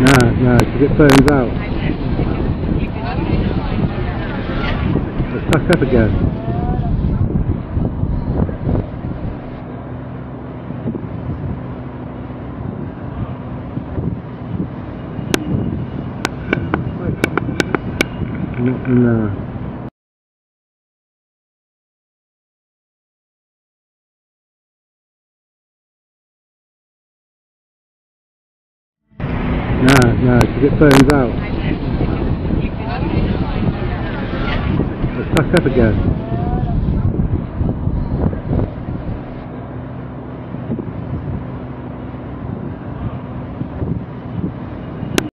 No, because it burns out. Let's back up again. No. No, because it burns out. Let's back up again.